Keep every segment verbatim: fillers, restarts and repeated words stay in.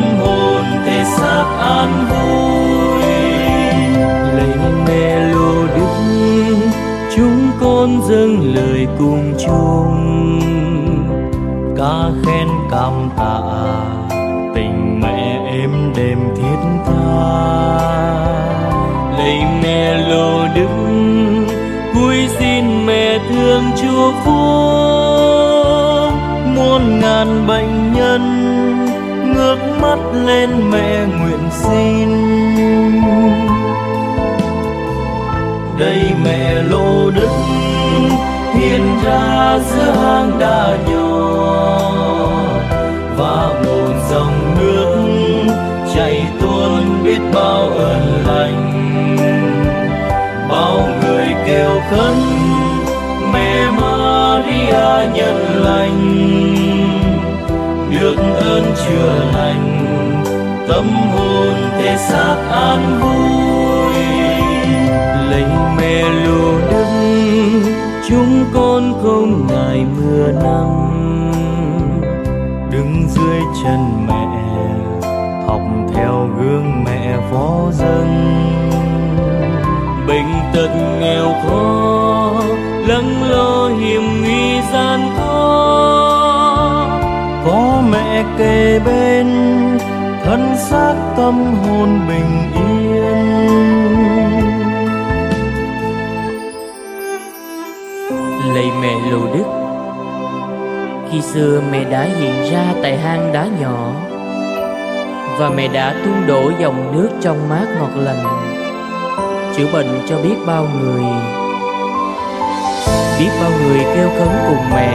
tâm hồn thể xác an vui. Lệnh melody chúng con dâng lời cùng chung, ca khen cảm tạ tình mẹ em đêm thiết tha. Lạy mẹ Lô Đức cúi xin mẹ thương Chúa phúc, muôn ngàn bệnh nhân ngước mắt lên mẹ nguyện xin. Đây mẹ Lô Đức hiện ra giữa hang đá nhỏ và một dòng nước chảy tuôn biết bao ơn lành. Bao người kêu khấn mẹ Maria nhân lành, được ơn chữa lành tâm hồn thể xác an vui. Lạy mẹ Lô Đức chúng con không ngại mưa nắng, đứng dưới chân mẹ học theo gương mẹ phó dâng. Bệnh tật nghèo khó lắng lo hiểm nguy gian khó, có mẹ kề bên thân xác tâm hồn bình yên. Lạy mẹ Lô Đức, khi xưa mẹ đã hiện ra tại hang đá nhỏ và mẹ đã tuôn đổ dòng nước trong mát ngọt lành, chữa bệnh cho biết bao người. Biết bao người kêu khấn cùng mẹ,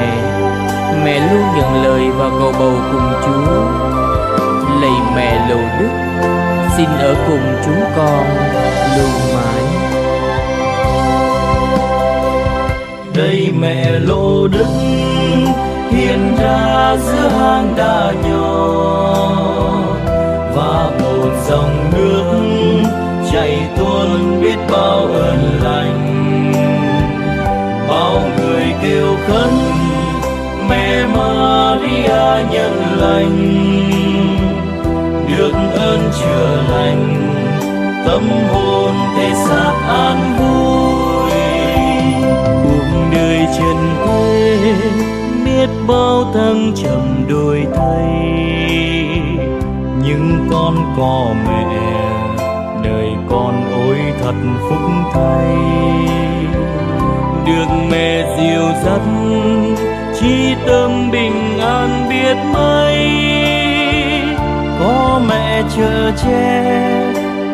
mẹ luôn nhận lời và gầu bầu cùng Chúa. Lạy mẹ Lô Đức, xin ở cùng chúng con luôn mãi. Đây mẹ Lô Đức hiện ra giữa hang đá nhỏ và một dòng nước chảy tuôn biết bao ơn lành. Bao người kêu khấn mẹ Maria nhân lành, được ơn chữa lành tâm hồn thể xác an vui. Cuộc đời trần thế biết bao thăng trầm đổi thay, nhưng con có mẹ đời con ôi thật phúc thay. Được mẹ dìu dắt chi tâm bình an biết mấy, có mẹ chở che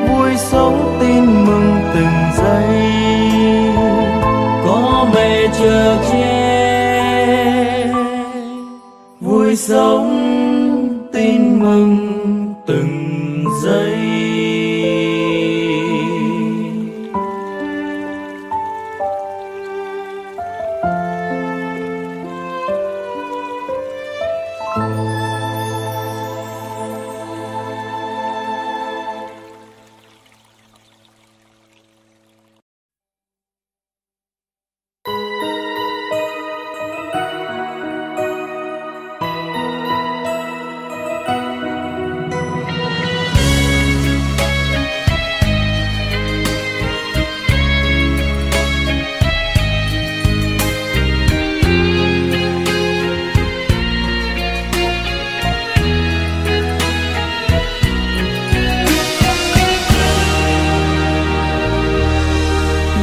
vui sống tin mừng từng giây. Có mẹ chở che vui sống tin mừng từng giây.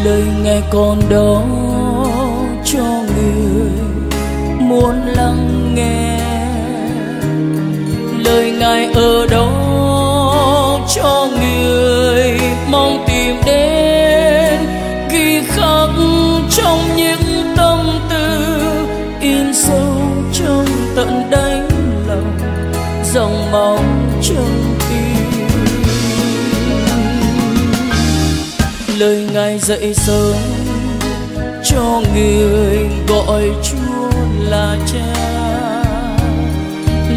Lời nghe con đó cho người muốn lắng nghe, lời Ngài ở đó cho người mong tìm đến, ghi khắc trong những tâm tư, in sâu trong tận đáy lòng, dòng máu trong tim. Lời Ngài dậy sớm cho người gọi Chúa là Cha,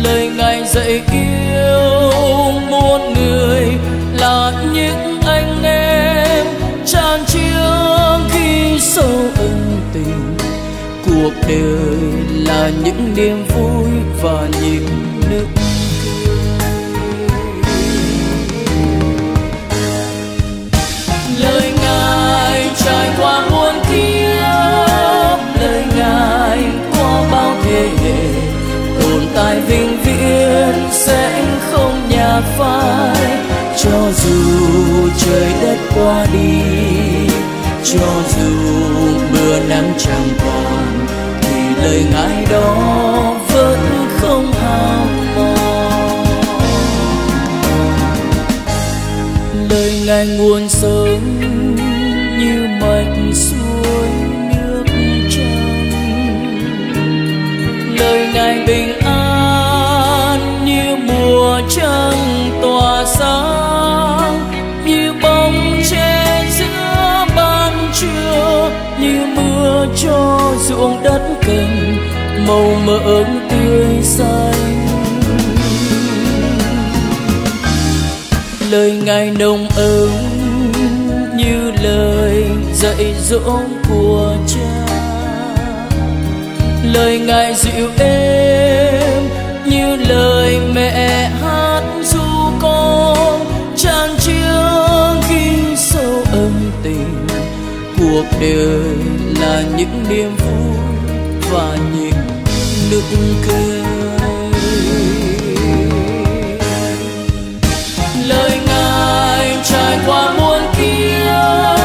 lời Ngài dạy yêu muôn người là những anh em, chan chứa khi sâu ân tình. Cuộc đời là những niềm vui và những nước trời đất qua đi, cho dù mưa nắng chẳng còn thì lời ngài đó vẫn không hao mòn. Lời ngài nguồn sống như mạch suối nước trong, lời ngài bình an như mùa trăng tỏa sáng, như bóng che giữa ban trưa, như mưa cho ruộng đất cành màu mỡ tươi xanh. Lời ngài nồng ấm như lời dạy dỗ của cha, lời ngài dịu êm như lời mẹ hát ru con, tràn chứa ghi sâu âm tình. Cuộc đời là những niềm vui và những nức cười. Lời ngài trải qua muôn kiếp,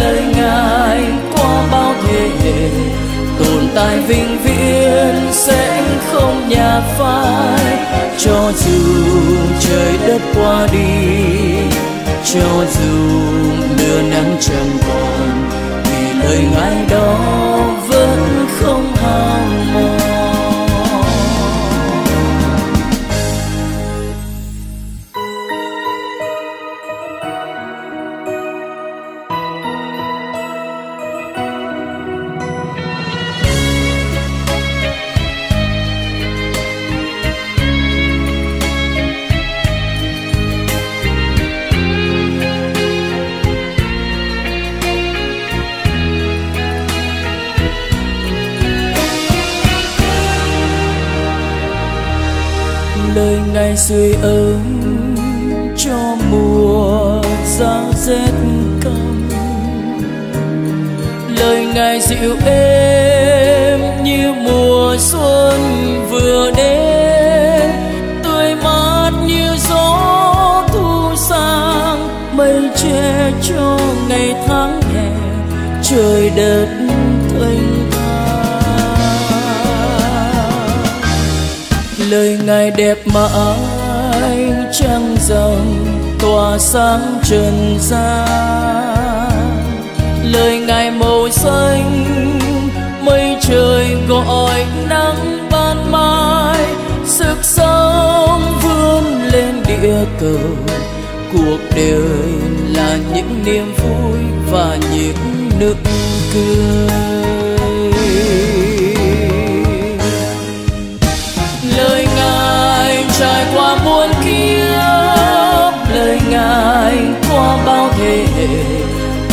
lời ngài qua bao thế hệ, tồn tại vĩnh viễn sẽ không nhạt phai. Cho dù trời đất qua đi, cho dù mưa nắng chẳng còn thì lời ngài đó vẫn không hao mòn. Lời ngài sưởi ấm cho mùa giá rét căm, lời ngài dịu êm như mùa xuân vừa đến, tươi mát như gió thu sang, mây che cho ngày tháng hè, trời đất thanh thản. Lời ngài đẹp mãi trăng rằm tỏa sáng trần gian, lời ngài màu xanh mây trời gọi nắng ban mai, sức sống vươn lên địa cầu. Cuộc đời là những niềm vui và những nức cười. Lời ngài trải qua muôn kiếp, lời ngài qua bao thế hệ,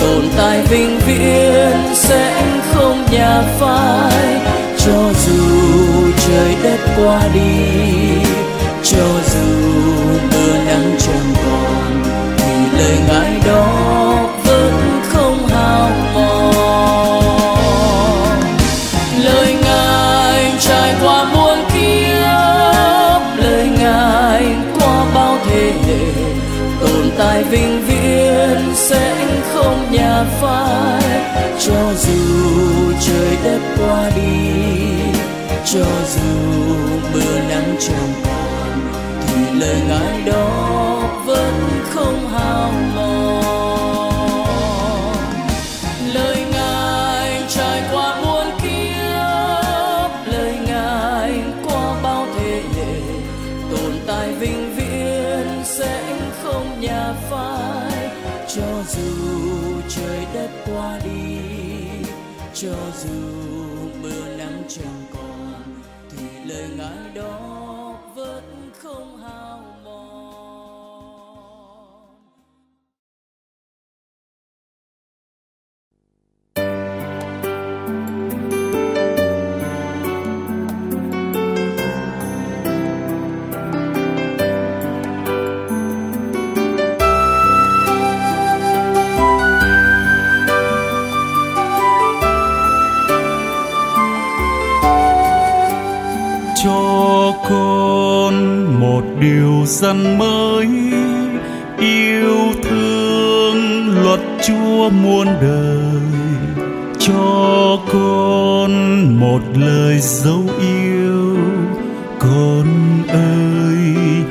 tồn tại vĩnh viễn sẽ không nhạt phai. Cho dù trời đất qua đi, cho dù mưa nắng chẳng còn thì lời ngài đó vẫn không hao mòn. Lời ngài trải qua muôn tồn tại vĩnh viễn sẽ không nhạt phai. Cho dù trời đất qua đi, cho dù mưa nắng chẳng còn thì lời ngài đó vẫn không hao mòn. Lời ngài trải qua muôn kiếp, lời ngài qua bao thế hệ, tồn tại vĩnh viễn sẽ không nhạt phai. Cho dù trời đất qua đi, cho dù mưa nắng chẳng còn thì lời ngài đó vẫn không hao mòn. Con một điều răn mới, yêu thương Chúa muôn đời cho con một lời dấu yêu. Con ơi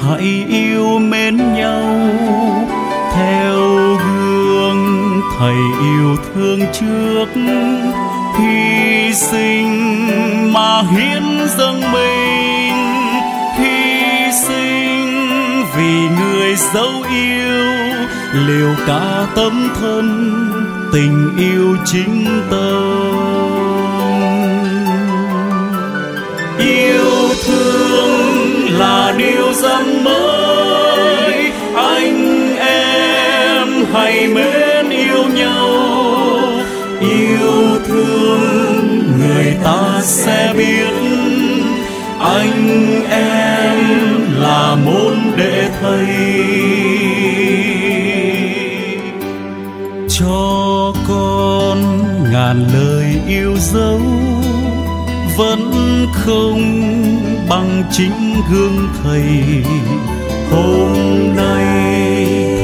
hãy yêu mến nhau theo gương Thầy yêu thương trước, hy sinh mà hiến dâng mình, hy sinh vì người dấu yêu, liều cả tấm thân tình yêu chính tâm. Yêu thương là điều rằng mới, anh em hãy mến yêu nhau. Yêu thương người ta sẽ biết anh em là môn đệ Thầy. Cho con ngàn lời yêu dấu vẫn không bằng chính gương Thầy. Hôm nay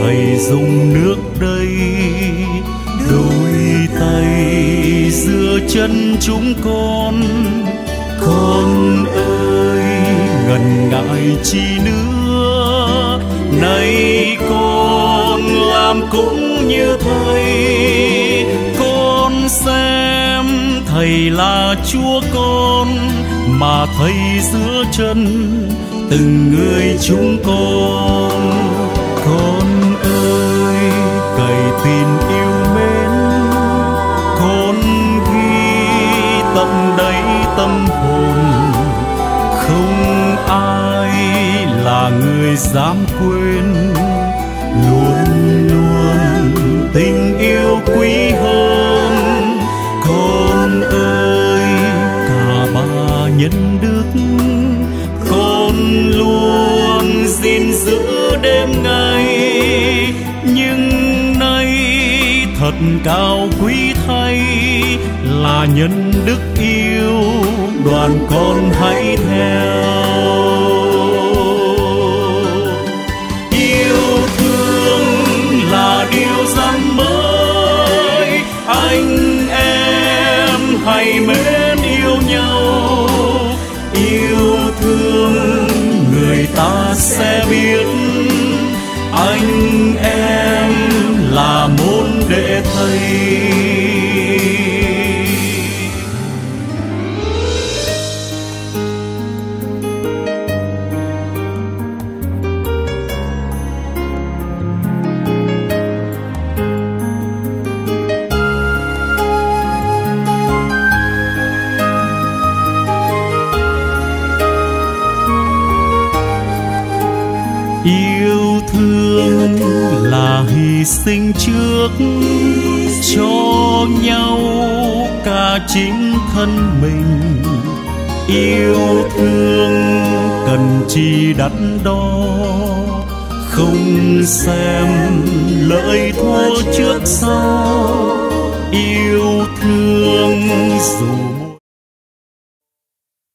Thầy dùng nước đây đôi tay giữa chân chúng con. Con ơi ngần ngại chi nữa, nay con làm cũng như Thầy. Con xem Thầy là Chúa con, mà Thầy giữa chân từng người chúng con. Con ơi cậy tình yêu mến, con ghi tận đáy tâm hồn, không ai là người dám quên. Luôn luôn tình yêu quý hơn, con ơi cả ba nhân đức. Con luôn gìn giữ đêm ngày, nhưng nay thật cao quý thay là nhân đức yêu, đoàn con hãy theo. Mới anh em hãy mến yêu nhau, yêu thương người ta sẽ biết anh em là môn đệ Thầy. Yêu thương là hy sinh trước cho nhau cả chính thân mình. Yêu thương cần chi đắn đo, không xem lợi thua trước sau. Yêu thương dù...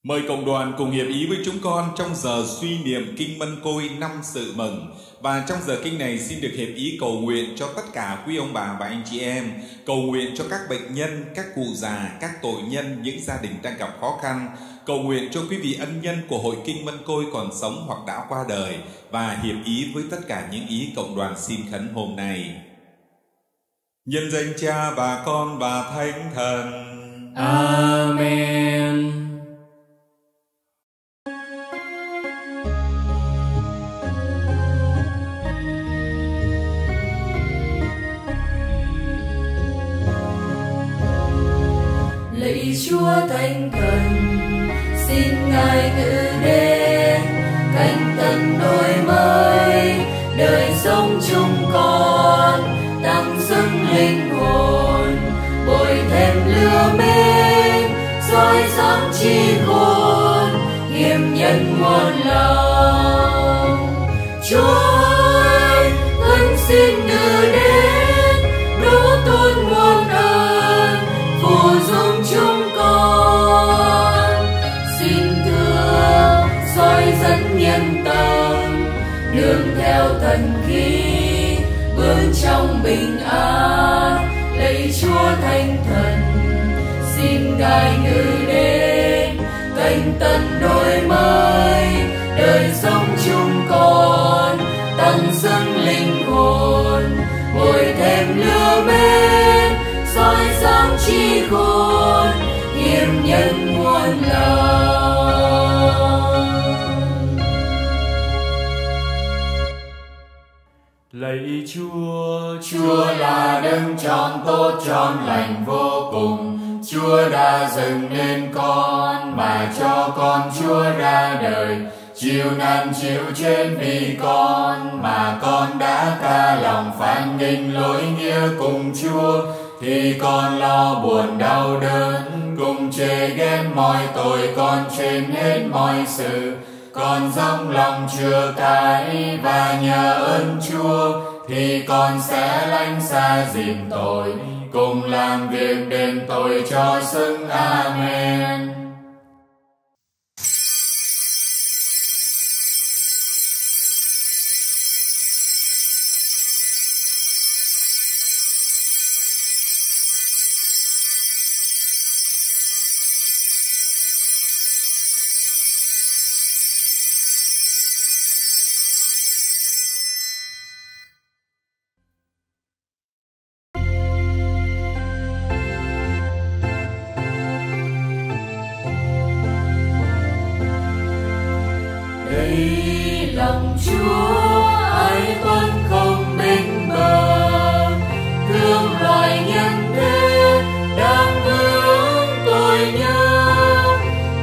Mời cộng đoàn cùng hiệp ý với chúng con trong giờ suy niệm Kinh Mân Côi năm sự mừng. Và trong giờ kinh này xin được hiệp ý cầu nguyện cho tất cả quý ông bà và anh chị em, cầu nguyện cho các bệnh nhân, các cụ già, các tội nhân, những gia đình đang gặp khó khăn, cầu nguyện cho quý vị ân nhân của hội Kinh Mân Côi còn sống hoặc đã qua đời, và hiệp ý với tất cả những ý cộng đoàn xin khấn hôm nay. Nhân danh Cha và Con và Thánh Thần. Amen. Chúa Thánh Thần, xin Ngài tự đến, Thánh Thần đổi mới đời sống chúng con, tăng sức linh hồn, bồi thêm lửa mến, soi sáng trí khôn, nghiêm nhân muôn lòng. Chúa ơi, con xin tự đến, đỗ tôn muôn ơn, phù dung chúng. Đường theo thần khí, bước trong bình an. lạy Chúa Thánh Thần, xin Ngài ngự đến canh tân đổi mới đời sống chúng con, tăng dâng linh hồn bồi thêm lửa mến soi sáng trí khôn hiếm nhân muôn lòng. Lạy Chúa, Chúa là đấng trọn tốt trọn lành vô cùng. Chúa đã dựng nên con mà cho con Chúa ra đời, chịu nạn chịu chết vì con mà con đã tha lòng phản nghịch lối nghĩa cùng Chúa, thì con lo buồn đau đớn cùng chê ghét mọi tội, con trên hết mọi sự con dâng lòng chưa cãi, và nhờ ơn Chúa thì con sẽ lánh xa dìm tội, cùng làm việc đền tội cho xứng. Amen. Lòng Chúa ái con không bên bờ, thương loài nhân thế đang hướng tôi nhớ,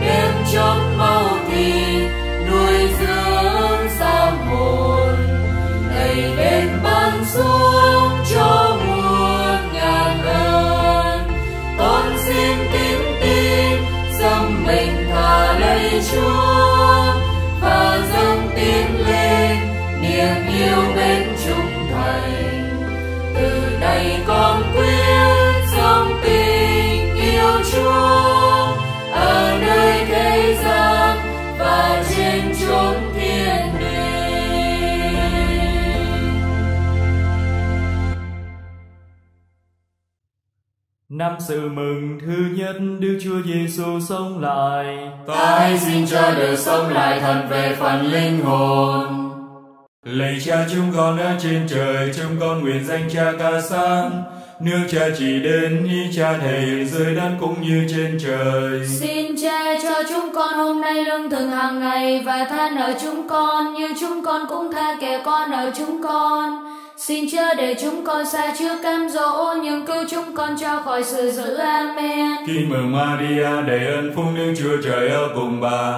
đem chóp màu thịt nuôi dưỡng gia hồn, ngày đêm ban xuống cho muôn ngàn ơn. Con xin tin tin dâng mình thả lấy Chúa, yêu bên chúng thầy từ nay con quyết sống tình yêu Chúa ở nơi thế gian và trên chốn thiên đình. Năm sự mừng thứ nhất, Đức Chúa Giêsu sống lại. Ta hãy xin cho đời sống lại thần về phần linh hồn. Lạy Cha chúng con ở trên trời, chúng con nguyện danh Cha ca sáng, nước Cha chỉ đến, ý Cha thể dưới đất cũng như trên trời. Xin Cha cho chúng con hôm nay lương thực hàng ngày, và tha nợ chúng con như chúng con cũng tha kẻ con nợ chúng con. Xin Cha để chúng con xa trước cám dỗ, nhưng cứu chúng con cho khỏi sự dữ. Amen. Kính mừng Maria, đầy ơn phúc Đức Chúa Trời ở cùng bà.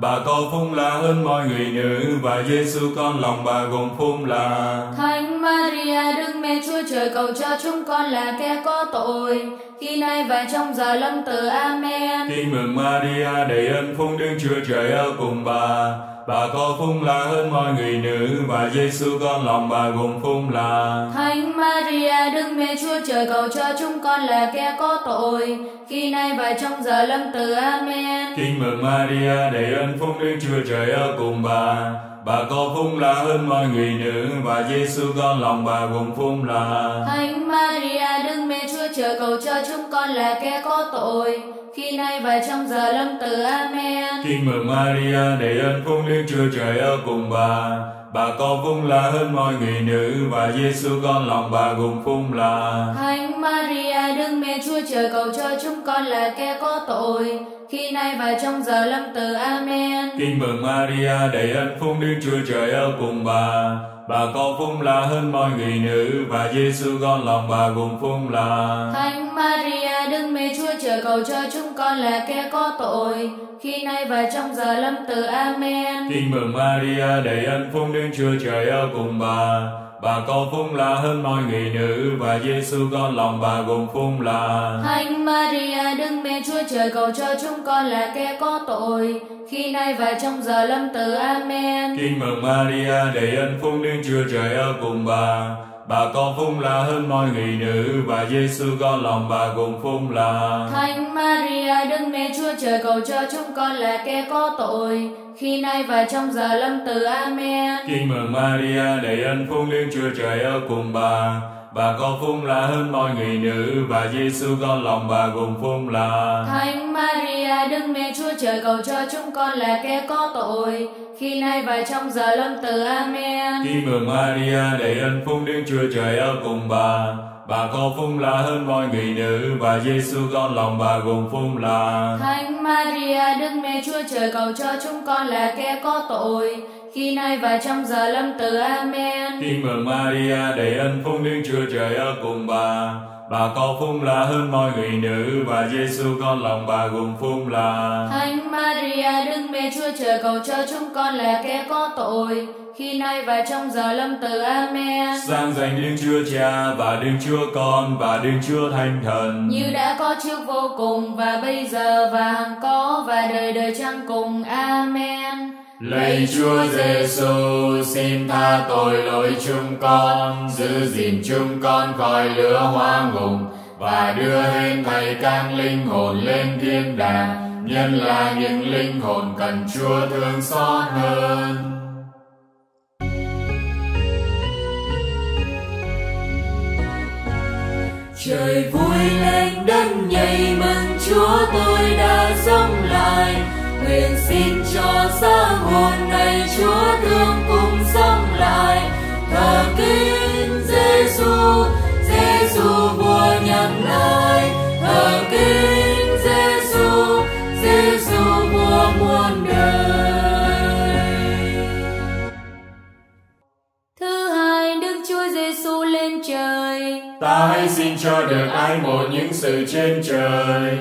Bà có phúc là hơn mọi người nữ, và Giêsu con lòng bà gồm phúc là. Thánh Maria, Đức Mẹ Chúa Trời cầu cho chúng con là kẻ có tội, khi nay và trong giờ lâm tử. Amen. Kính mừng Maria, đầy ơn phúc Đức Chúa Trời ở cùng bà. Bà có phúc là hơn mọi người nữ, và Giêsu con lòng bà gồm phúc là. Thánh Maria, Đức Mẹ Chúa Trời cầu cho chúng con là kẻ có tội, khi nay và trong giờ lâm tử. Amen. Kính mừng Maria, đầy ơn phúc Đức Chúa Trời ở cùng bà. Bà có phúc là hơn mọi người nữ, và Giêsu con lòng bà gồm phúc là. Thánh Maria, Đức Mẹ Chúa Trời cầu cho chúng con là kẻ có tội, khi nay và trong giờ lâm tử. Amen. Kính mừng Maria, đầy ơn phúc Đức Chúa Trời ở cùng bà. Bà có phúc là hơn mọi người nữ, và Giêsu con lòng bà gồm phúc là. Thánh Maria, Đức Mẹ Chúa Trời cầu cho chúng con là kẻ có tội, khi nay và trong giờ lâm tử. Amen. Kính mừng Maria, đầy ơn phúc Đức Chúa Trời ở cùng bà. Bà có phúc là hơn mọi người nữ, và Giêsu con lòng bà gồm phúc là. Thánh Maria, Đức Mẹ Chúa Trời cầu cho chúng con là kẻ có tội, khi nay và trong giờ lâm tử. Amen. Kính mừng Maria, đầy ơn phúc Đức Chúa Trời ở cùng bà. Bà có phúc là hơn mọi người nữ, và Giêsu con lòng bà gồm phúc là. Thánh Maria, Đức Mẹ Chúa Trời cầu cho chúng con là kẻ có tội, khi nay và trong giờ lâm tử. Amen. Kính mừng Maria, đầy ơn phúc Đức Chúa Trời ở cùng bà. Bà có phúc là hơn mọi người nữ, và Giêsu con lòng bà gồm phúc là. Thánh Maria, Đức Mẹ Chúa Trời cầu cho chúng con là kẻ có tội, khi nay và trong giờ lâm tử. Amen. Kính mừng Maria, đầy ơn phúc Đức Chúa Trời ở cùng bà. Bà con phun là hơn mọi người nữ, và Giêsu con lòng bà gồm phun là. Thánh Maria Đức Mẹ Chúa Trời cầu cho chúng con là kẻ có tội, khi nay và trong giờ lâm tử. Amen. Khi mừng Maria đầy ơn phúc Đức Chúa Trời ở cùng bà. Bà con phúc là hơn mọi người nữ, và Giêsu con lòng bà gồm phúc là. Thánh Maria Đức Mẹ Chúa Trời cầu cho chúng con là kẻ có tội, khi nay và trong giờ lâm tử. Amen. Khi mừng Maria đầy ơn phúc Đức Chúa Trời ở cùng bà. Bà con phúc là hơn mọi người nữ, và Giêsu con lòng bà gồm phúc là. Thánh Maria Đức Mẹ Chúa Trời cầu cho chúng con là kẻ có tội, khi nay và trong giờ lâm tử. Amen. Sang danh Đức Chúa Cha và Đức Chúa Con và Đức Chúa Thánh Thần, như đã có trước vô cùng và bây giờ và hằng có và đời đời chăng cùng. Amen. Lạy Chúa Giêsu, xin tha tội lỗi chúng con, giữ gìn chúng con khỏi lửa hoa ngục, và đưa hết thảy các linh hồn lên thiên đàng, nhất là những linh hồn cần Chúa thương xót hơn. Trời vui lên, đất nhảy mừng, Chúa tôi đã sống lại. Nguyện xin cho xác hồn này Chúa thương cùng sống lại. Thờ kính Giêsu, Giêsu vua nhân ái. Thờ kính Giêsu, Giêsu vua muôn đời. Thứ hai, Đức Chúa Giêsu lên trời. Ta hãy xin cho được ái mộ những sự trên trời.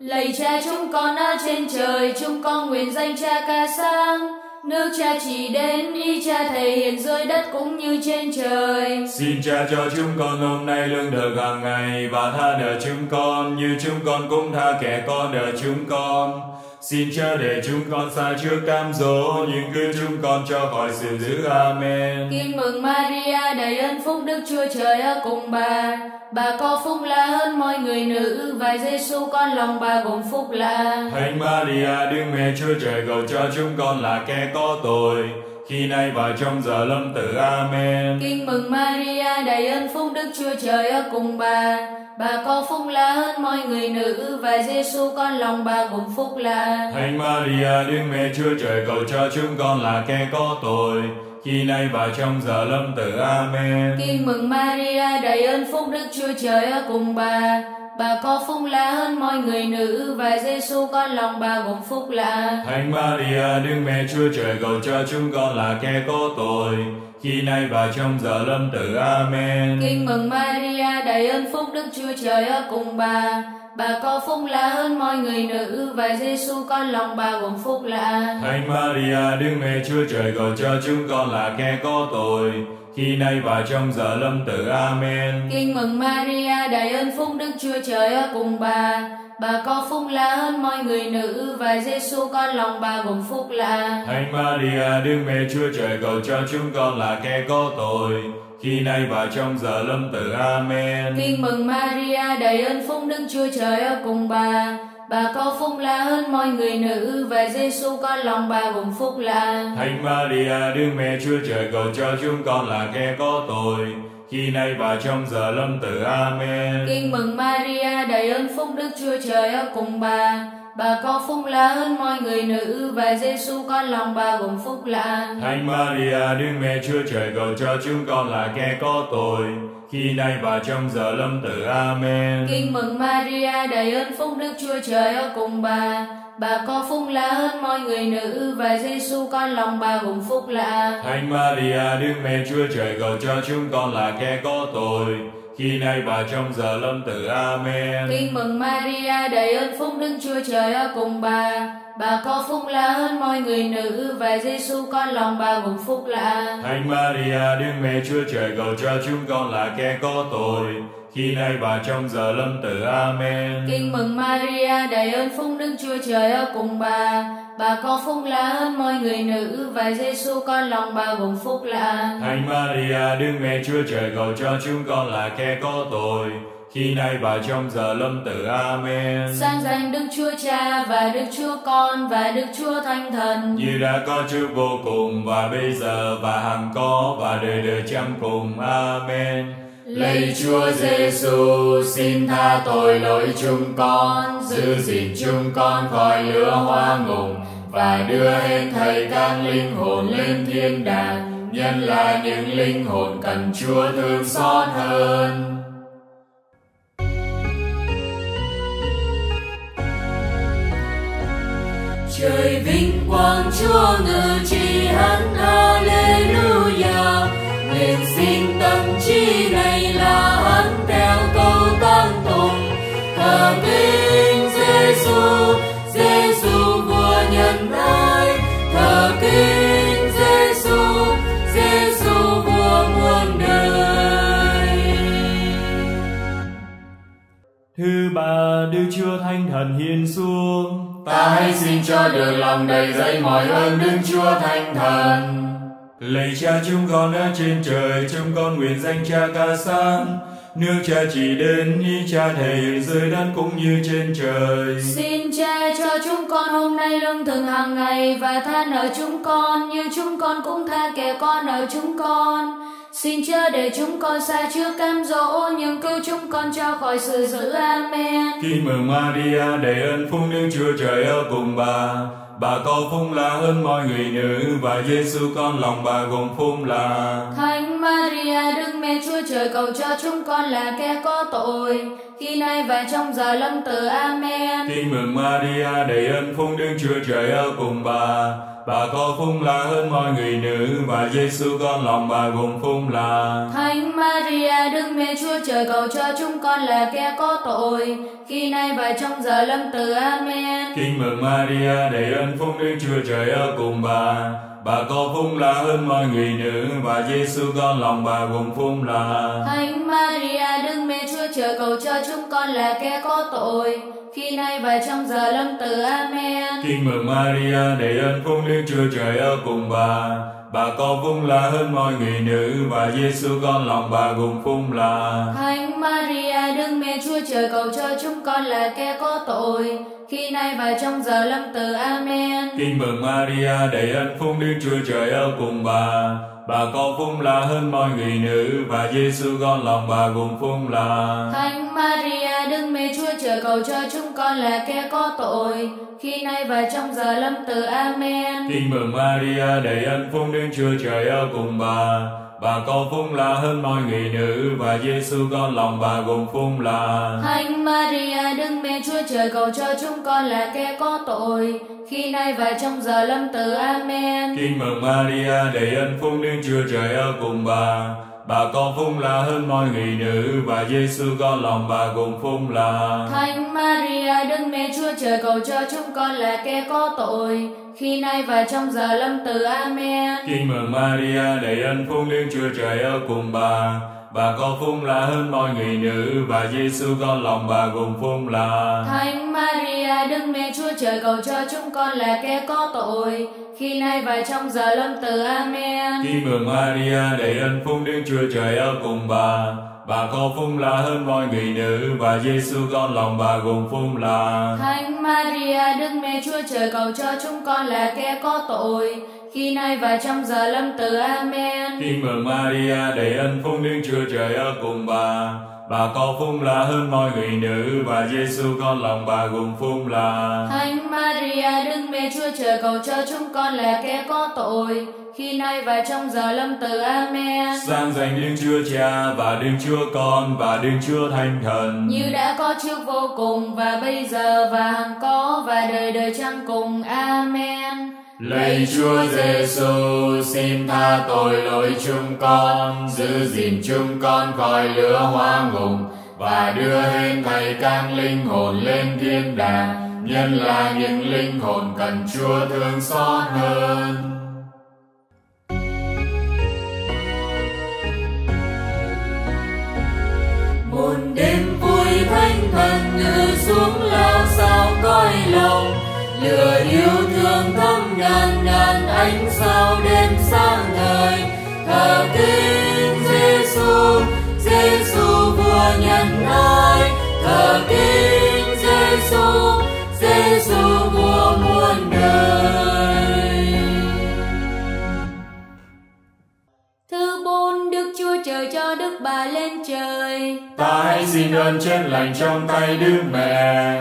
Lạy Cha chúng con ở trên trời, chúng con nguyện danh Cha ca sang. Nước Cha chỉ đến, ý Cha thể hiện dưới đất cũng như trên trời. Xin Cha cho chúng con hôm nay lương thực hàng ngày, và tha nợ chúng con như chúng con cũng tha kẻ con nợ chúng con. Xin Cha để chúng con xa trước cám dỗ, nhưng cứu chúng con cho khỏi sự dữ. Amen. Kính mừng Maria đầy ơn phúc, Đức Chúa Trời ở cùng bà. Bà có phúc là hơn mọi người nữ, và Giêsu con lòng bà gồm phúc là. Thánh Maria Đức Mẹ Chúa Trời cầu cho chúng con là kẻ có tội, khi nay và trong giờ lâm tử. Amen. Kính mừng Maria đầy ơn phúc, Đức Chúa Trời ở cùng bà. Bà có phúc là hơn mọi người nữ, và Giêsu con lòng bà gồm phúc là. Thánh Maria Đức Mẹ Chúa Trời cầu cho chúng con là kẻ có tội, khi nay và trong giờ lâm tử. Amen. Kính mừng Maria đầy ơn phúc, Đức Chúa Trời ở cùng bà. Bà có phúc là hơn mọi người nữ, và Giêsu con lòng bà gồm phúc là. Thánh Maria Đức Mẹ Chúa Trời cầu cho chúng con là kẻ có tội, khi nay và trong giờ lâm tử. Amen. Kính mừng Maria đầy ơn phúc, Đức Chúa Trời ở cùng bà. Bà có phúc là hơn mọi người nữ, và Giêsu con lòng bà gồm phúc là. Thánh Maria Đức Mẹ Chúa Trời cầu cho chúng con là kẻ có tội, khi nay và trong giờ lâm tử. Amen. Kính mừng Maria đầy ơn phúc, Đức Chúa Trời ở cùng bà. Bà có phúc là hơn mọi người nữ, và Giêsu con lòng bà gồm phúc là. Thánh Maria Đức Mẹ Chúa Trời cầu cho chúng con là kẻ có tội, khi nay và trong giờ lâm tử. Amen. Kính mừng Maria đầy ơn phúc, Đức Chúa Trời ở cùng bà. Bà có phúc là hơn mọi người nữ, và Giêsu con lòng bà gồm phúc là. Thánh Maria Đức Mẹ Chúa Trời cầu cho chúng con là kẻ có tội, khi nay và trong giờ lâm tử. Amen. Kính mừng Maria đầy ơn phúc, Đức Chúa Trời ở cùng bà. Bà có phúc là hơn mọi người nữ, và Giêsu con lòng bà gồm phúc là. Thánh Maria Đức Mẹ Chúa Trời cầu cho chúng con là kẻ có tội, khi nay và trong giờ lâm tử. Amen. Kính mừng Maria đầy ơn phúc, Đức Chúa Trời ở cùng bà. Bà có phúc là hơn mọi người nữ, và Giêsu con lòng bà gồm phúc là. Thánh Maria Đức Mẹ Chúa Trời cầu cho chúng con là kẻ có tội, khi nay và trong giờ lâm tử. Amen. Kính mừng Maria đầy ơn phúc, Đức Chúa Trời ở cùng bà. Bà có phúc là hơn mọi người nữ, và Giêsu con lòng bà gồm phúc là. Thánh Maria Đức Mẹ Chúa Trời cầu cho chúng con là kẻ có tội, khi nay và trong giờ lâm tử. Amen. Kính mừng Maria đầy ơn phúc, Đức Chúa Trời ở cùng bà. Bà có phúc là hơn mọi người nữ, và Giêsu con lòng bà gồm phúc là. Thánh Maria Đức Mẹ Chúa Trời cầu cho chúng con là kẻ có tội, khi nay và trong giờ lâm tử. Amen. Sang danh Đức Chúa Cha và Đức Chúa Con và Đức Chúa Thánh Thần, như đã có trước vô cùng và bây giờ và hằng có và đời đời chăng cùng. Amen. Lạy Chúa Giêsu, xin tha tội lỗi chúng con, giữ gìn chúng con khỏi lửa hoa ngục và đưa hết thảy các linh hồn lên thiên đàng, nhất là những linh hồn cần Chúa thương xót hơn. Trời vinh quang Chúa ngự trị hắn, Hallelujah. Nguyện xin tâm trí này là hắn theo câu tán tụng, thờ kính Giêsu, Giêsu vua nhân ái, thờ kính Giêsu, Giêsu vua muôn đời. Thứ ba, Đức Chúa Thánh Thần hiện xuống. Ta hãy xin cho được lòng đầy dẫy mọi ơn Đức Chúa Thánh Thần. Lạy Cha chúng con ở trên trời, chúng con nguyện danh Cha ca sáng. Nước Cha chỉ đến, ý Cha thể hiện dưới đất cũng như trên trời. Xin Cha cho chúng con hôm nay lương thực hàng ngày, và tha nợ chúng con như chúng con cũng tha kẻ con nợ chúng con. Xin Cha để chúng con xa trước cám dỗ, nhưng cứu chúng con cho khỏi sự dữ. Amen. Khi mừng Maria đầy ơn phúc, Đức Chúa Trời ở cùng bà. Bà có phúc là hơn mọi người nữ, và Giêsu con lòng bà gồm phúc là. Thánh Maria Đức Mẹ Chúa Trời cầu cho chúng con là kẻ có tội, khi nay và trong giờ lâm tử. Amen. Khi mừng Maria đầy ơn phúc, Đức Chúa Trời ở cùng bà. Bà có phúc là hơn mọi người nữ, và Giêsu con lòng bà gồm phúc là. Thánh Maria Đức Mẹ Chúa Trời cầu cho chúng con là kẻ có tội, khi nay và trong giờ lâm tử. Amen. Kính mừng Maria đầy ơn phúc, Đức Chúa Trời ở cùng bà. Bà có phúc là hơn mọi người nữ, và Giêsu con lòng bà gồm phúc là. Thánh Maria Đức Mẹ Chúa Trời cầu cho chúng con là kẻ có tội, khi nay và trong giờ lâm tử. Amen. Kính mừng Maria đầy ơn phúc, Đức Chúa Trời ở cùng bà. Bà có phúc là hơn mọi người nữ, và Giêsu con lòng bà gồm phúc là. Thánh Maria Đức Mẹ Chúa Trời cầu cho chúng con là kẻ có tội, khi nay và trong giờ lâm tử. Amen. Kính mừng Maria đầy ơn phúc, Đức Chúa Trời ở cùng bà. Bà có phúc là hơn mọi người nữ, và Giêsu con lòng bà gồm phúc là. Thánh Maria Đức Mẹ Chúa Trời cầu cho chúng con là kẻ có tội, khi nay và trong giờ lâm tử. Amen. Kính mừng Maria đầy ơn phúc, Đức Chúa Trời ở cùng bà. Bà có phúc là hơn mọi người nữ, và Giêsu con lòng bà gồm phúc là. Thánh Maria Đức Mẹ Chúa Trời cầu cho chúng con là kẻ có tội, khi nay và trong giờ lâm tử. Amen. Kính mừng Maria đầy ơn phúc, Đức Chúa Trời ở cùng bà. Bà có phúc là hơn mọi người nữ, và Giêsu con lòng bà gồm phúc là. Thánh Maria Đức Mẹ Chúa Trời cầu cho chúng con là kẻ có tội, khi nay và trong giờ lâm tử. Amen. Kính mừng Maria đầy ơn phúc, Đức Chúa Trời ở cùng bà. Bà có phúc là hơn mọi người nữ, và Giêsu con lòng bà gồm phúc là. Thánh Maria Đức Mẹ Chúa Trời cầu cho chúng con là kẻ có tội, khi nay và trong giờ lâm tử. Amen. Kính mừng Maria đầy ơn phúc, Đức Chúa Trời ở cùng bà. Bà có phúc là hơn mọi người nữ, và Giêsu con lòng bà gồm phúc là. Thánh Maria Đức Mẹ Chúa Trời cầu cho chúng con là kẻ có tội, khi nay và trong giờ lâm tử. Amen. Kính mừng Maria đầy ơn phúc, Đức Chúa Trời ở cùng bà. Bà có phúc là hơn mọi người nữ, và Giêsu con lòng bà gồm phúc là. Thánh Maria Đức Mẹ Chúa Trời cầu cho chúng con là kẻ có tội, khi nay và trong giờ lâm tử. Amen. Sáng danh Đức Chúa Cha, và Đức Chúa Con, và Đức Chúa Thánh Thần, như đã có trước vô cùng, và bây giờ, và hằng có, và đời đời chăng cùng. Amen. Lạy Chúa Giêsu, xin tha tội lỗi chúng con, giữ gìn chúng con khỏi lửa hoa ngục, và đưa hết thảy các linh hồn lên thiên đàng, nhất là những linh hồn cần Chúa thương xót hơn. Một đêm vui Thánh Thần ngự xuống lao sao cõi lòng, lửa yêu thương thấm ngàn ngàn ánh sao đêm sáng ngời, thờ kính Giêsu, Giêsu vua nhân ái, thờ kính Giêsu, Giêsu vua muôn đời. Thứ bốn, Đức Chúa Trời cho Đức Bà lên trời. ta hãy xin ơn chết lành trong tay Đức Mẹ.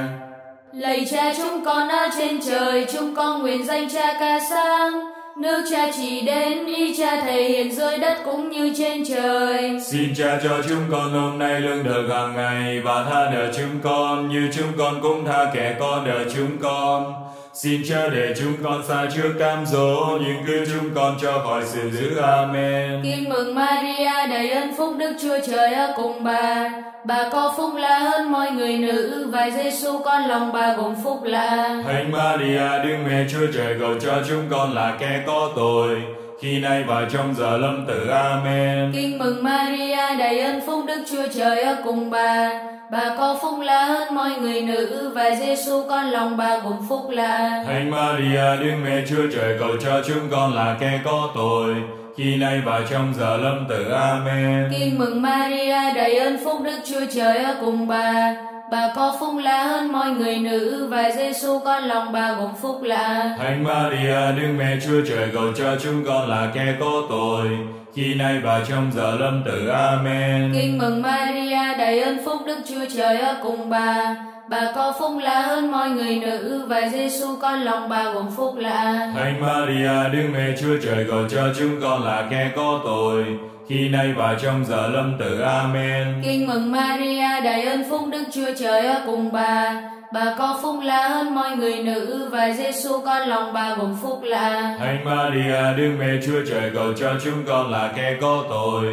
Lạy Cha chúng con ở trên trời, chúng con nguyện danh Cha ca sang. Nước Cha chỉ đến, ý Cha thể hiện dưới đất cũng như trên trời. Xin Cha cho chúng con hôm nay lương được hàng ngày, và tha nợ chúng con như chúng con cũng tha kẻ con nợ chúng con. Xin Cha để chúng con xa trước cám dỗ, nhưng cứu chúng con cho khỏi sự dữ. Amen. Kính mừng Maria, đầy ơn phúc, Đức Chúa Trời ở cùng bà. Bà có phúc lạ hơn mọi người nữ, và Giêsu con lòng bà gồm phúc lạ. Thánh Maria, Đức Mẹ Chúa Trời, cầu cho chúng con là kẻ có tội, khi nay và trong giờ lâm tử. Amen. Kính mừng Maria, đầy ơn phúc, Đức Chúa Trời ở cùng bà. Bà có phúc lạ hơn mọi người nữ, và Giêsu con lòng bà gồm phúc lạ. Thánh Maria, Đức Mẹ Chúa Trời, cầu cho chúng con là kẻ có tội, khi nay và trong giờ lâm tử. Amen. Kính mừng Maria, đầy ơn phúc, Đức Chúa Trời ở cùng bà. Bà có phúc lạ hơn mọi người nữ, và Giêsu con lòng bà gồm phúc lạ. Thánh Maria, Đức Mẹ Chúa Trời, cầu cho chúng con là kẻ có tội, khi nay và trong giờ lâm tử. Amen. Kính mừng Maria, đầy ơn phúc, Đức Chúa Trời ở cùng bà. Bà có phúc lạ hơn mọi người nữ, và Giêsu con lòng bà gồm phúc lạ. Thánh Maria, Đức Mẹ Chúa Trời, cầu cho chúng con là kẻ có tội, khi nay và trong giờ lâm tử. Amen. Kính mừng Maria, đầy ơn phúc, Đức Chúa Trời ở cùng bà. Bà có phúc lạ hơn mọi người nữ, và Giêsu con lòng bà gồm phúc lạ. Thánh Maria, Đức Mẹ Chúa Trời, cầu cho chúng con là kẻ có tội,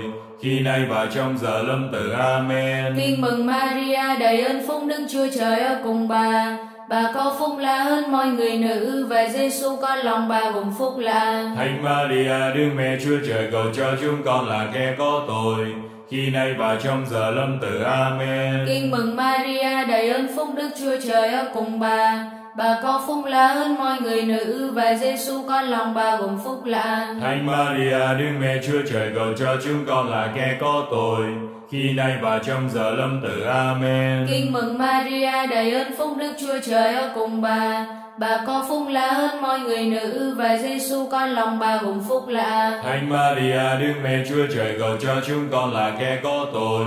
khi nay và trong giờ lâm tử. Amen. Kính mừng Maria, đầy ơn phúc, Đức Chúa Trời ở cùng bà. Bà có phúc lạ hơn mọi người nữ, và Giêsu con lòng bà gồm phúc lạ. Thánh Maria, Đức Mẹ Chúa Trời, cầu cho chúng con là kẻ có tội, khi nay và trong giờ lâm tử. Amen. Kính mừng Maria, đầy ơn phúc, Đức Chúa Trời ở cùng bà. Bà có phúc lạ hơn mọi người nữ, và Giêsu con lòng bà gồm phúc lạ. Thánh Maria, Đức Mẹ Chúa Trời, cầu cho chúng con là kẻ có tội, khi nay và trong giờ lâm tử. Amen. Kính mừng Maria, đầy ơn phúc, Đức Chúa Trời ở cùng bà. Bà có phúc lạ hơn mọi người nữ, và Giêsu con lòng bà gồm phúc lạ. Thánh Maria, Đức Mẹ Chúa Trời, cầu cho chúng con là kẻ có tội,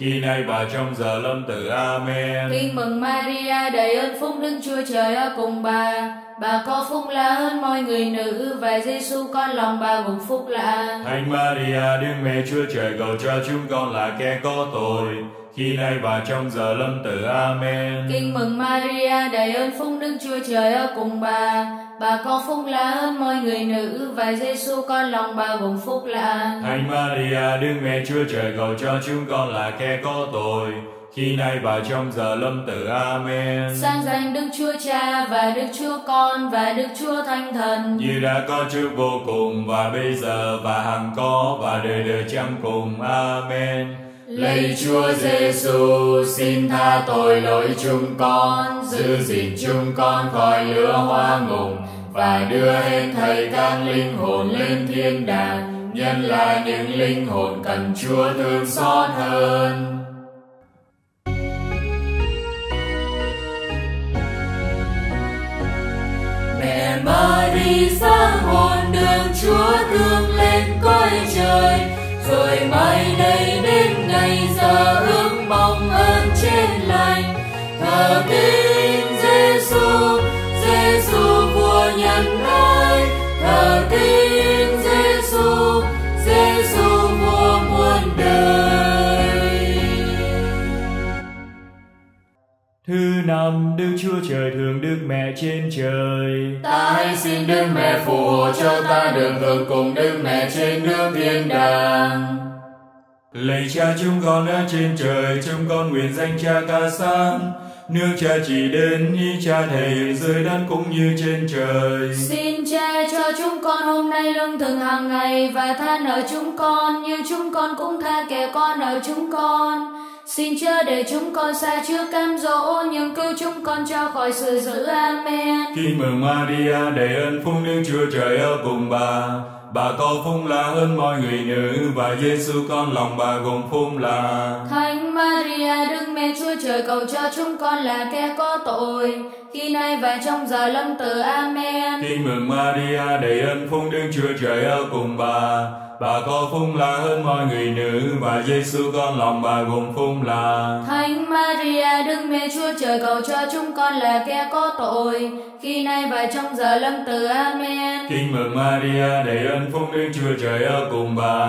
khi nay và trong giờ lâm tử. Amen. Kính mừng Maria, đầy ơn phúc, Đức Chúa Trời ở cùng bà. Bà có phúc lạ hơn mọi người nữ, và Giêsu con lòng bà gồm phúc lạ. Thánh Maria, Đức Mẹ Chúa Trời, cầu cho chúng con là kẻ có tội, khi nay và trong giờ lâm tử. Amen. Kính mừng Maria, đầy ơn phúc, Đức Chúa Trời ở cùng bà. Bà có phúc lạ hơn mọi người nữ, và Giêsu con lòng bà gồm phúc lạ. Thánh Maria, Đức Mẹ Chúa Trời, cầu cho chúng con là kẻ có tội, khi nay và trong giờ lâm tử. Amen. Sáng danh Đức Chúa Cha, và Đức Chúa Con, và Đức Chúa Thánh Thần, như đã có trước vô cùng, và bây giờ, và hằng có, và đời đời chăm cùng. Amen. Lạy Chúa Giêsu, xin tha tội lỗi chúng con, giữ gìn chúng con khỏi lửa hoa ngục, và đưa hết thảy các linh hồn lên thiên đàng, nhân là những linh hồn cần Chúa thương xót hơn. Mẹ Maria sáng hồn đường Chúa thương lên cõi trời, rồi mai đây đến ngày giờ ước mong ơn trên lành. Thờ kính Giêsu, Giêsu vua nhân ơi, thờ kính Giêsu, Giêsu vua muôn đời. Thứ năm, Đức Chúa Trời thương Đức Mẹ trên trời. Ta hãy xin Đức Mẹ phù hộ cho ta được hưởng cùng Đức Mẹ trên nước thiên đàng. Lạy Cha chúng con ở trên trời, chúng con nguyện danh Cha ca sáng. Nước Cha chỉ đến, ý Cha thể hiện dưới đất cũng như trên trời. Xin Cha cho chúng con hôm nay lương thực hàng ngày, và tha nợ chúng con như chúng con cũng tha kẻ con nợ chúng con. Xin Cha để chúng con xa trước cám dỗ, nhưng cứu chúng con cho khỏi sự dữ. Amen. Kính mừng Maria, đầy ơn phúc, Đức Chúa Trời ở cùng bà. Bà có phúc lạ hơn mọi người nữ, và Giêsu con lòng bà gồm phúc lạ. Thánh Maria, Đức Mẹ Chúa Trời, cầu cho chúng con là kẻ có tội, khi nay và trong giờ lâm tử. Amen. Tin mừng Maria đầy ơn phúc, Đức Chúa Trời ở cùng bà. Bà có phúc là hơn mọi người nữ, và Giêsu con lòng bà gồm phúc là. Thánh Maria Đức Mẹ Chúa Trời cầu cho chúng con là kẻ có tội, khi nay và trong giờ lâm tử. Amen. Tin mừng Maria đầy ơn phúc, Đức Chúa Trời ở cùng bà.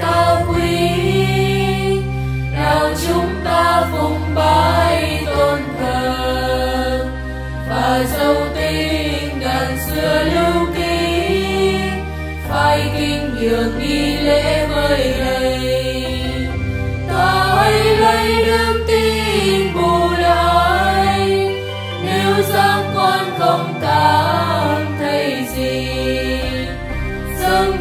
cao quý, nào chúng ta phụng bái tôn thờ, và dấu tích ngàn xưa lưu ký, phải kinh nhường đi lễ mới đây. Ta hãy lấy đức tin bù đắp, nếu rằng con không cảm thấy gì,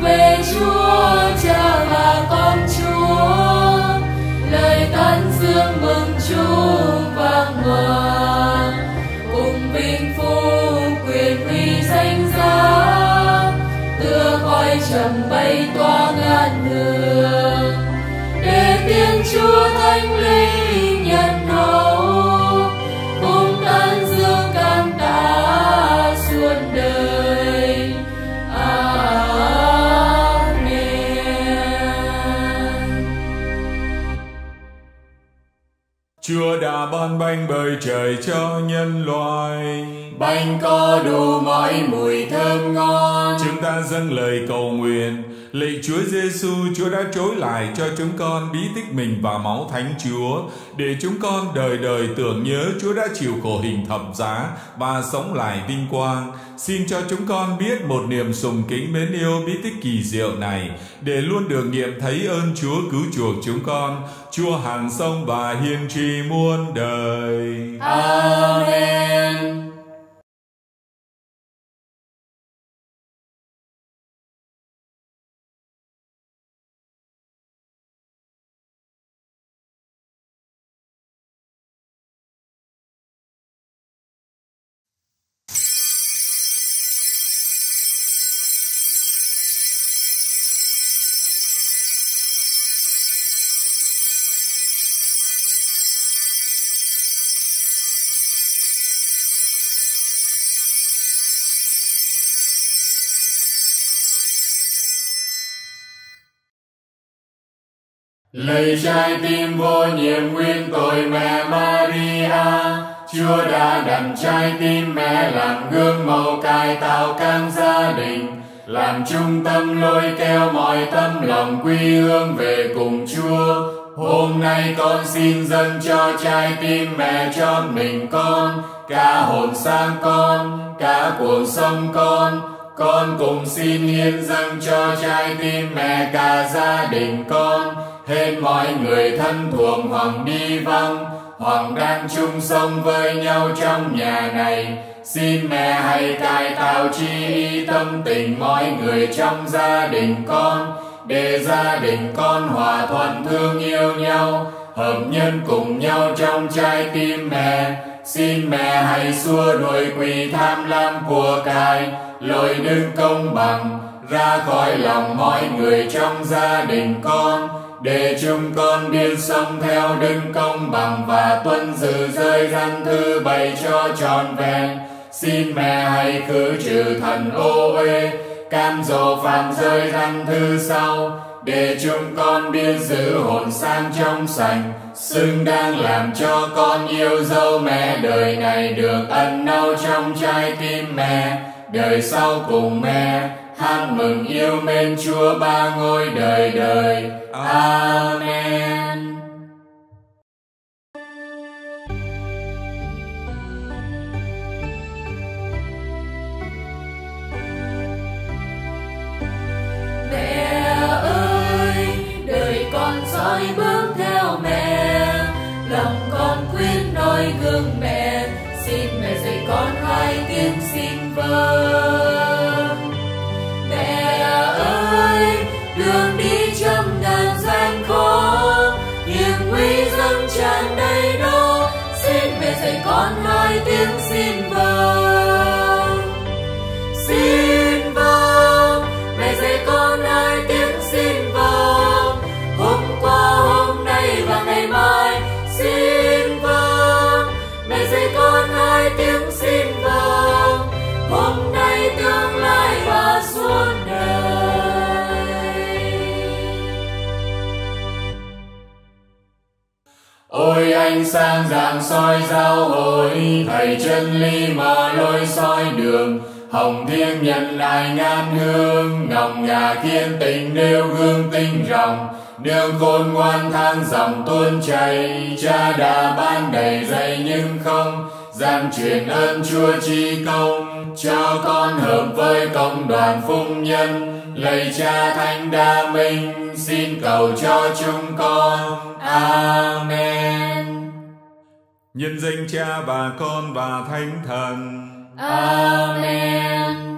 về Chúa Cha và con Chúa, lời tán dương mừng Chúa vang hòa, cùng vinh phú quyền uy danh giá, tựa coi trầm bay toa ngàn đường, để tiếng Chúa Thánh Linh nhận hầu, cùng tán dương can ta suốt đời. Amen. Chúa đã ban bánh bởi trời cho nhân loại, bánh có đủ mọi mùi thơm ngon. Chúng ta dâng lời cầu nguyện. Lạy Chúa Giêsu, Chúa đã trối lại cho chúng con bí tích mình và máu Thánh Chúa, để chúng con đời đời tưởng nhớ Chúa đã chịu khổ hình thập giá và sống lại vinh quang. Xin cho chúng con biết một niềm sùng kính mến yêu bí tích kỳ diệu này, để luôn được nghiệm thấy ơn Chúa cứu chuộc chúng con, Chúa hàng sống và hiên trì muôn đời. Amen. Lạy trái tim vô nhiễm nguyên tội mẹ Maria, Chúa đã đặt trái tim mẹ làm gương mẫu cải tạo các gia đình, làm trung tâm lôi kéo mọi tấm lòng quy hướng về cùng Chúa. Hôm nay con xin dâng cho trái tim mẹ chọn mình con, cả hồn sang con, cả cuộc sống con. Con cùng xin hiến dâng cho trái tim mẹ cả gia đình con, hết mọi người thân thuộc hoặc đi vắng, hoặc đang chung sống với nhau trong nhà này. Xin mẹ hãy cải tạo chi ý tâm tình mọi người trong gia đình con, để gia đình con hòa thuận thương yêu nhau, hợp nhân cùng nhau trong trái tim mẹ. Xin mẹ hãy xua đuổi quỷ tham lam của cải, lối đứng công bằng ra khỏi lòng mọi người trong gia đình con, để chúng con biết sống theo đức công bằng và tuân giữ giới răn thứ bảy cho trọn vẹn. Xin mẹ hãy khử trừ thần ô uế, cám dỗ phạm giới răn thứ sau, để chúng con biết giữ hồn sang trong sạch, xứng đáng làm cho con yêu dấu mẹ đời này được ẩn náu trong trái tim mẹ, đời sau cùng mẹ hát mừng yêu mến Chúa Ba Ngôi đời đời. Amen. Mẹ ơi, đời con dõi bước theo mẹ, lòng con quyết noi gương mẹ, xin mẹ dạy con hai tiếng xin vâng. Mẹ ơi, đường đi trăm ngàn gian khó, hiểm nguy dâng tràn đầy đó, xin mẹ dạy con hai tiếng xin vâng. sáng rạng soi giáo hội, thầy chân lý mà lối soi đường. Hồng thiên nhận lại ngàn hương, ngọc ngà kiên tình nêu gương tinh ròng. Đường khôn ngoan thang dòng tuôn chảy, cha đã ban đầy dạy nhưng không gian truyền ơn Chúa chi công. Cho con hợp với cộng đoàn phụng nhân, lạy Cha Thánh Đa Minh xin cầu cho chúng con. Amen. Nhân danh Cha và Con và Thánh Thần. Amen.